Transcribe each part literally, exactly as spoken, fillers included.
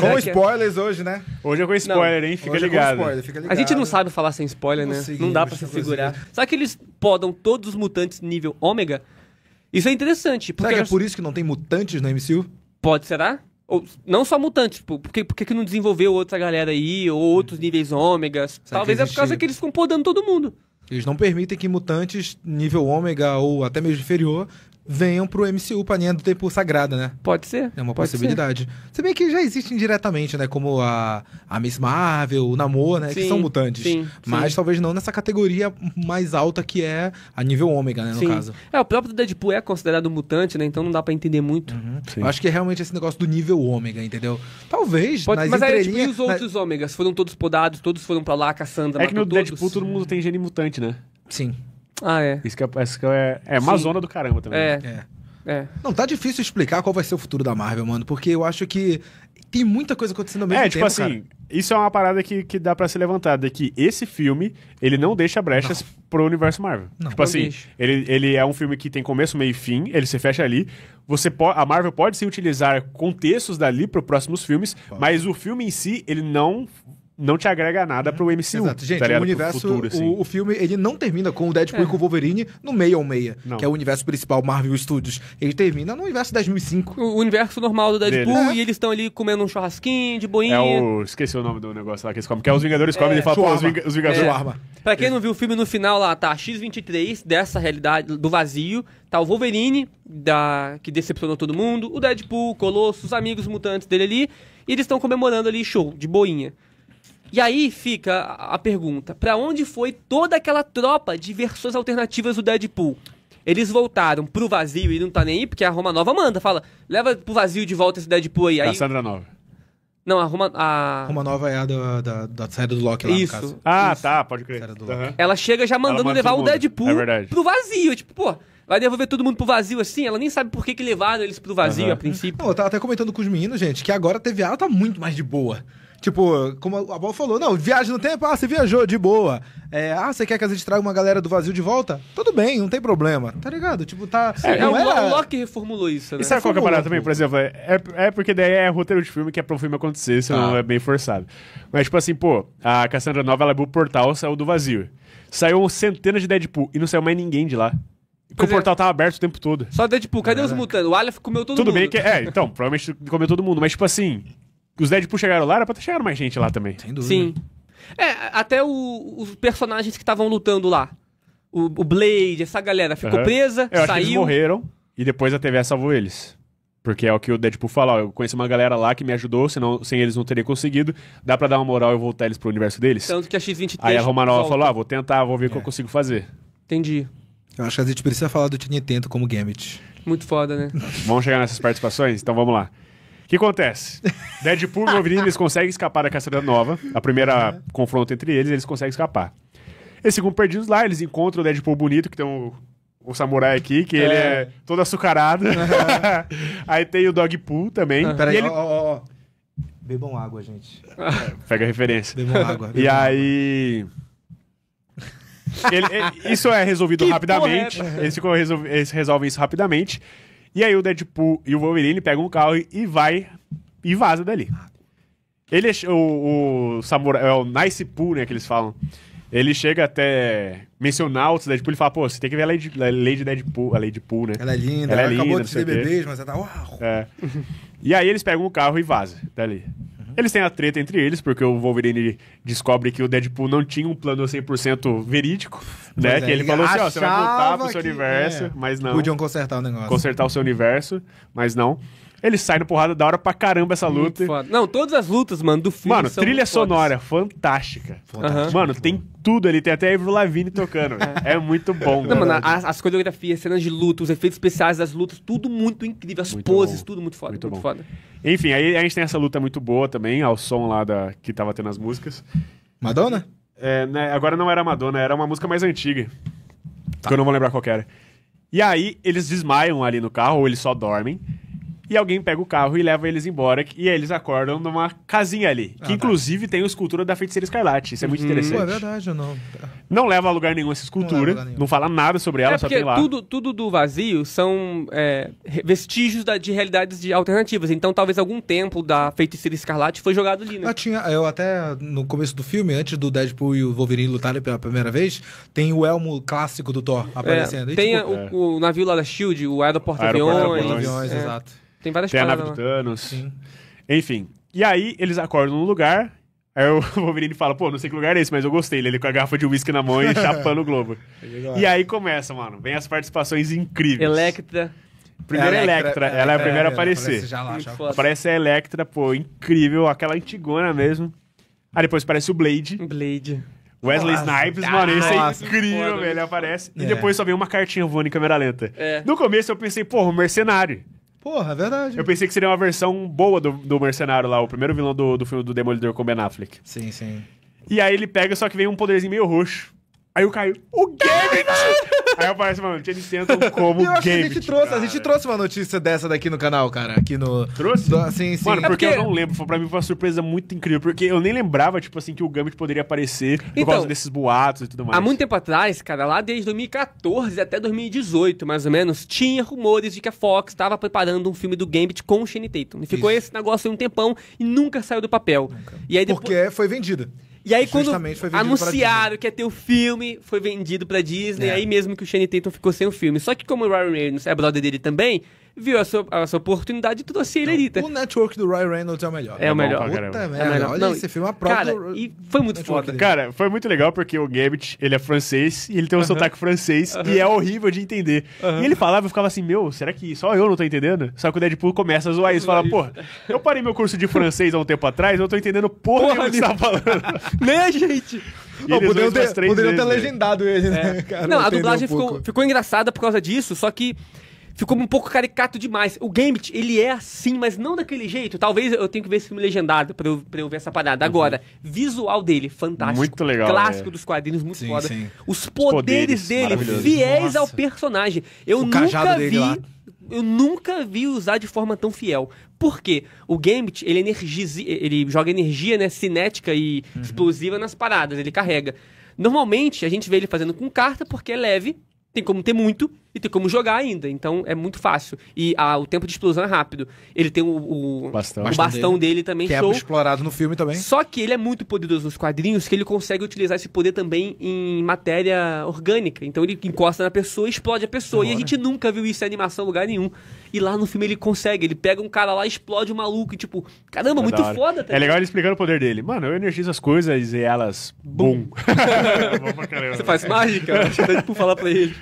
Com spoilers hoje, né? Hoje eu com spoiler, não. hein? Fica ligado. Spoiler, fica ligado. A gente não sabe falar sem spoiler, né? Não dá pra se segurar. Sabe que eles podam todos os mutantes nível ômega? Isso é interessante. Porque será que é por isso que não tem mutantes na M C U? Pode, será? Ou, não só mutantes, porque, porque que não desenvolveu outra galera aí, ou outros níveis ômegas? Será Talvez é por causa que eles ficam podando todo mundo. Eles não permitem que mutantes nível ômega ou até mesmo inferior venham pro M C U, pra linha do tempo sagrada, né? Pode ser. É uma possibilidade. Ser. Se bem que já existem diretamente, né? Como a, a Miss Marvel, o Namor, né? Sim, que são mutantes. Sim, mas sim. talvez não nessa categoria mais alta que é a nível ômega, né? No sim. caso. É, o próprio Deadpool é considerado mutante, né? Então não dá pra entender muito. Uhum. Eu acho que é realmente esse negócio do nível ômega, entendeu? Talvez, Pode, nas mas entrelinhas... Mas aí, tipo, e os outros na... ômegas? Foram todos podados, todos foram pra lá, a Cassandra, é que no todos. Deadpool todo mundo tem gene mutante, né? Sim. Ah, é. Isso que é, isso que é, é uma zona do caramba também. É. Né? É. é. Não, tá difícil explicar qual vai ser o futuro da Marvel, mano, porque eu acho que tem muita coisa acontecendo ao mesmo é, tempo, É, tipo assim, cara. Isso é uma parada que, que dá pra ser levantada, que esse filme, ele não deixa brechas não. pro universo Marvel. Não, tipo não assim, ele, ele é um filme que tem começo, meio e fim, ele se fecha ali. Você pode, a Marvel pode sim utilizar contextos dali pros próximos filmes, pode. mas o filme em si, ele não... não te agrega nada pro M C U. Exato. Gente, tá o universo, futuro, assim. o, o filme, ele não termina com o Deadpool é. e com o Wolverine no meio ao meia, não. que é o universo principal Marvel Studios. Ele termina no universo dez mil e cinco. O universo normal do Deadpool, é. e eles estão ali comendo um churrasquinho de boinha. É o... Esqueci o nome do negócio lá que eles comem. Que é os Vingadores é. comem e falam, pô, os, Ving... os Vingadores... É. Pra quem não viu o filme, no final lá tá X vinte e três, dessa realidade do vazio, tá o Wolverine, da... que decepcionou todo mundo, o Deadpool, o Colosso, os amigos mutantes dele ali, e eles estão comemorando ali, show, de boinha. E aí fica a pergunta, pra onde foi toda aquela tropa de versões alternativas do Deadpool? Eles voltaram pro vazio e não tá nem aí, porque a Romanova manda, fala, leva pro vazio de volta esse Deadpool aí. Cassandra Nova. Não, a Roma... A Romanova é a da, da, da série do Loki lá, isso, no caso. Ah, isso. tá, pode crer. Uhum. Ela chega já mandando manda levar o Deadpool é pro vazio, tipo, pô... Vai devolver todo mundo pro vazio assim? Ela nem sabe por que, que levaram eles pro vazio uhum. a princípio. Não, eu tava até comentando com os meninos, gente, que agora a T V A tá muito mais de boa. Tipo, como a Bol falou, não, viagem no tempo, ah, você viajou, de boa. É, ah, você quer que a gente traga uma galera do vazio de volta? Tudo bem, não tem problema, tá ligado? Tipo, tá... É, não é, era... O Loki reformulou isso, né? E sabe qual que é a parada também, por exemplo? É, é porque daí é roteiro de filme que é pra um filme acontecer, senão ah. é bem forçado. Mas tipo assim, pô, a Cassandra Nova, ela abriu o portal, saiu do vazio. Saiu centenas de Deadpool e não saiu mais ninguém de lá. Porque o portal tava aberto o tempo todo. Só Deadpool, cadê Caraca. os mutantes? O Aleph comeu todo Tudo mundo. Tudo bem que... É, então, provavelmente comeu todo mundo. Mas, tipo assim, os Deadpool chegaram lá, era pra ter chegado mais gente lá também. Sem dúvida. Sim. É, até o, os personagens que estavam lutando lá. O, o Blade, essa galera. Ficou uhum. presa, Eu saiu. Acho que eles morreram e depois a T V A salvou eles. Porque é o que o Deadpool fala, ó, eu conheço uma galera lá que me ajudou, senão, sem eles não teria conseguido, dá pra dar uma moral e voltar eles pro universo deles. Tanto que a X vinte e três... Aí a Romanova falou, ah, vou tentar, vou ver o é. que eu consigo fazer. Entendi. Eu acho que a gente precisa falar do Channing Tatum como Gambit. Muito foda, né? Vamos chegar nessas participações? Então vamos lá. O que acontece? Deadpool e Wolverine, eles conseguem escapar da Cassandra Nova. A primeira uhum. confronto entre eles, eles conseguem escapar. Eles ficam perdidos lá, eles encontram o Deadpool bonito, que tem um, um samurai aqui, que é. ele é todo açucarado. Uhum. Aí tem o Dogpool também. Uhum. Peraí, ó, ó, ó. Bebam água, gente. É, pega a referência. Bebam água. Bebam e aí... Ele, ele, isso é resolvido que rapidamente. É. Eles, ficam resol, eles resolvem isso rapidamente. E aí o Deadpool e o Wolverine pegam um carro e, e vai e vaza dali. Ele, o, o samurai, é o Nice Pool, né, que eles falam. Ele chega até mencionar outros Deadpool e fala, pô, você tem que ver a Lady, a Lady Deadpool, a Lady Pool, né? Ela é linda, ela, ela é acabou linda, de ter bebês, mas ela tá... Uau. É. E aí eles pegam um carro e vaza dali. Eles têm a treta entre eles, porque o Wolverine descobre que o Deadpool não tinha um plano cem por cento verídico, né? É, que ele falou assim, ó, oh, você vai voltar pro seu que... universo, é. mas não. Podiam consertar o negócio. Consertar o seu universo, mas não. Eles saem na porrada, da hora pra caramba essa luta. Não, todas as lutas, mano, do filme Mano, são trilha sonora, fodas. fantástica. fantástica. Uhum. Mano, tem tudo ali, tem até a Avril Lavigne tocando. é muito bom. Não, mano, as, as coreografias, cenas de luta, os efeitos especiais das lutas, tudo muito incrível. As muito poses, bom. tudo muito foda. Muito, muito foda. Enfim, aí a gente tem essa luta muito boa também, ao som lá da, que tava tendo as músicas. Madonna? É, né, agora não era Madonna, era uma música mais antiga. Tá. Que eu não vou lembrar qual que era. E aí, eles desmaiam ali no carro, ou eles só dormem. e alguém pega o carro e leva eles embora, e eles acordam numa casinha ali, ah, que tá. inclusive tem a escultura da Feiticeira Escarlate, isso é muito hum, interessante. É verdade, eu não... Não leva a lugar nenhum essa escultura, não, nenhum. não fala nada sobre ela, é só tem lá. Tudo, tudo do vazio são é, vestígios da, de realidades de alternativas, então talvez algum templo da Feiticeira Escarlate foi jogado ali, né? Ah, tinha, eu até, no começo do filme, antes do Deadpool e o Wolverine lutarem pela primeira vez, tem o elmo clássico do Thor aparecendo. É, e, tem tipo, a, é. o, o navio lá da SHIELD, o aeroporto aviões, aviões é. exato. Tem várias coisas. Tem a nave do Thanos. Enfim. E aí, eles acordam num lugar. Aí o Wolverine fala, pô, não sei que lugar é esse, mas eu gostei. Ele com a garrafa de uísque na mão e chapando o globo. E aí começa, mano. Vem as participações incríveis. Elektra. Primeira é Elektra. Elektra. Ela é a primeira é, a aparecer. Já lá, já aparece a Elektra, pô, incrível. Aquela antigona mesmo. Aí depois aparece o Blade. Blade. Wesley Nossa, Snipes, mano, isso é incrível, foda, velho. Ele aparece. É. E depois só vem uma cartinha voando em câmera lenta. É. No começo eu pensei, porra, mercenário. Porra, é verdade. Eu pensei que seria uma versão boa do, do mercenário lá, o primeiro vilão do, do filme do Demolidor com Ben Affleck. Sim, sim. E aí ele pega, só que vem um poderzinho meio roxo. Aí eu caio, o Gambit! Aí aparece, mano, eles tentam como eu acho Gambit, que a gente trouxe, cara. A gente trouxe uma notícia dessa daqui no canal, cara. Aqui no... Trouxe? Do, assim, sim. Mano, porque, é porque eu não lembro. Foi, pra mim foi uma surpresa muito incrível. Porque eu nem lembrava, tipo assim, que o Gambit poderia aparecer por então, causa desses boatos e tudo mais. Há muito tempo atrás, cara, lá desde dois mil e quatorze até dois mil e dezoito, mais ou menos, tinha rumores de que a Fox estava preparando um filme do Gambit com o Channing Tatum. E ficou Isso. esse negócio aí um tempão e nunca saiu do papel. Nunca. E aí depois... Porque foi vendida. E aí, Justamente quando anunciaram que ia ter o filme, foi vendido pra Disney, é. aí mesmo que o Channing Tatum ficou sem o filme. Só que como o Ryan Reynolds é brother dele também, viu a sua, a sua oportunidade e trouxe ele ali. O network do Ryan Reynolds é o melhor. É, é o melhor. Puta é melhor. melhor. Olha Não, esse filme, a prova. Cara, do... e foi muito foda. Cara, foi muito legal porque o Gambit, ele é francês, e ele tem um uh -huh. sotaque francês, uh -huh. e é horrível de entender. Uh -huh. E ele falava, eu ficava assim, meu, será que só eu não tô entendendo? Só que o Deadpool começa a zoar isso, fala, porra, eu parei meu curso de francês há um tempo atrás, eu não tô entendendo porra, porra que ele tá falando. Né, gente? Não, poderiam ter, poderiam ter legendado ele, é. né, cara? Não, não a dublagem um ficou, ficou engraçada por causa disso, só que ficou um pouco caricato demais. O Gambit, ele é assim, mas não daquele jeito. Talvez eu tenha que ver esse filme legendado pra eu, pra eu ver essa parada. Uhum. Agora, visual dele, fantástico. Muito legal. Clássico é. dos quadrinhos, muito sim, foda. Sim. Os poderes, poderes dele, fiéis Nossa. ao personagem. Eu o nunca vi... Lá. Eu nunca vi usar de forma tão fiel. Por quê? O Gambit, ele, energiza, ele joga energia, né, cinética e uhum. explosiva nas paradas. Ele carrega. Normalmente, a gente vê ele fazendo com carta porque é leve, tem como ter muito e tem como jogar ainda. Então, é muito fácil. E a, o tempo de explosão é rápido. Ele tem o, o bastão, o bastão dele. dele também. Que é explorado no filme também. Só que ele é muito poderoso nos quadrinhos, que ele consegue utilizar esse poder também em matéria orgânica. Então, ele encosta na pessoa e explode a pessoa. Agora. E a gente nunca viu isso em animação em lugar nenhum. E lá no filme ele consegue. Ele pega um cara lá, explode o maluco. E tipo, caramba, é muito foda. Tá é legal ele explicando o poder dele. Mano, eu energizo as coisas e elas... Bum. Você faz mágica? Acho que tipo, falar pra ele.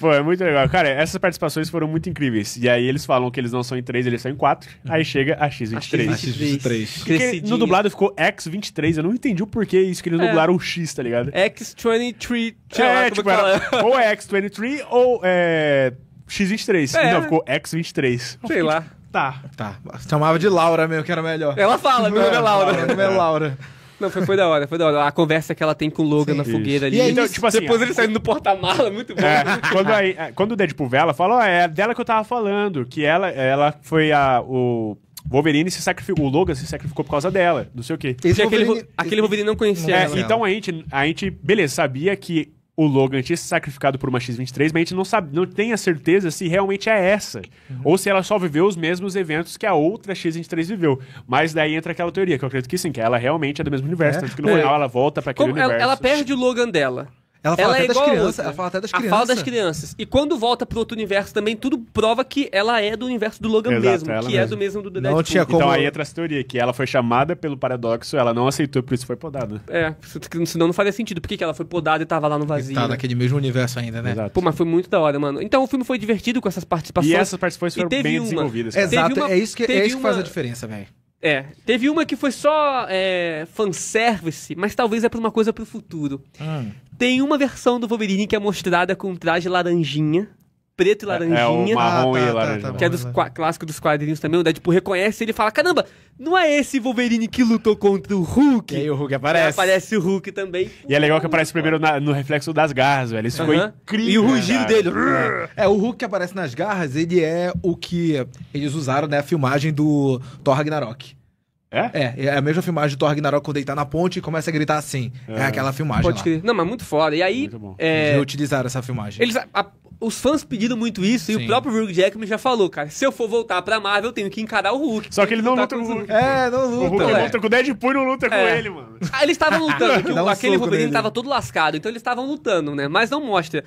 Pô, é muito legal. Cara, essas participações foram muito incríveis. E aí eles falam que eles não são em três, eles são em quatro. Uhum. Aí chega a X vinte e três. A X vinte e três. Porque no dublado ficou X vinte e três. Eu não entendi o porquê isso que eles é. dublaram o X, tá ligado? X vinte e três. É, lá, tipo, era, ou é X vinte e três ou é X vinte e três. É. Não, ficou X vinte e três. Sei lá. Tá. Tá. Chamava de Laura mesmo, que era melhor. Ela fala, meu nome é Laura. Meu nome é Laura. Não, foi, foi da hora, foi da hora. A conversa que ela tem com o Logan Sim, na fogueira ali. E aí, então, tipo assim, depois ó, ele saindo do porta-mala, muito bom. É, quando, aí, quando o Deadpool vê, ela fala, ó, oh, é dela que eu tava falando, que ela, ela foi a... O... Wolverine se sacrificou, o Logan se sacrificou por causa dela, não sei o quê. Esse aquele Wolverine, aquele Wolverine não conhecia é, ela. Então a gente, a gente, beleza, sabia que o Logan tinha se sacrificado por uma X vinte e três, mas a gente não, sabe, não tem a certeza se realmente é essa. Uhum. Ou se ela só viveu os mesmos eventos que a outra X vinte e três viveu. Mas daí entra aquela teoria, que eu acredito que sim, que ela realmente é do mesmo universo. É? Tanto que no é. final ela volta pra aquele Como universo. Ela, ela perde o Logan dela. Ela fala, ela até, é das crianças, ela fala até das crianças. Ela fala das crianças. E quando volta pro outro universo também, tudo prova que ela é do universo do Logan Exato, mesmo. Que mesmo. é do mesmo do Deadpool. Não tinha como... Então aí entra essa teoria, que ela foi chamada pelo paradoxo, ela não aceitou, por isso foi podada. É, senão não faria sentido. Por que ela foi podada e tava lá no vazio? E tá naquele mesmo universo ainda, né? Exato. Pô, mas foi muito da hora, mano. Então o filme foi divertido com essas participações. E essas participações foram bem uma... desenvolvidas. Cara. Exato, uma... é isso que, é isso que uma... faz a diferença, velho. É, teve uma que foi só é, fanservice, mas talvez é pra uma coisa pro futuro. Hum. Tem uma versão do Wolverine que é mostrada com um traje laranjinha. preto e laranjinha. É, é o marrom ah, tá, e laranja. Tá, tá, que é dos clássico dos quadrinhos também. O Deadpool reconhece ele e fala, caramba, não é esse Wolverine que lutou contra o Hulk? E aí o Hulk aparece. E aparece o Hulk também. E é legal que aparece primeiro na, no reflexo das garras, velho. Isso uh-huh. foi incrível. E o rugido dele. É, o Hulk que aparece nas garras, ele é o que eles usaram, né, a filmagem do Thor Ragnarok. É? É, é a mesma filmagem do Thor Ragnarok quando ele tá na ponte e começa a gritar assim. É, é aquela filmagem. Pode crer. Não, mas muito foda. E aí. Muito bom. É... Eles reutilizaram essa filmagem. Eles, a, a, os fãs pediram muito isso Sim. e o próprio Hugh Jackman já falou, cara. Se eu for voltar pra Marvel, eu tenho que encarar o Hulk. Só que ele não luta com o Hulk. É, não luta. O Hulk é. luta com o Deadpool e não luta é. com ele, mano. Ah, eles estavam lutando. Que o, um aquele Wolverine tava todo lascado, então eles estavam lutando, né? Mas não mostra.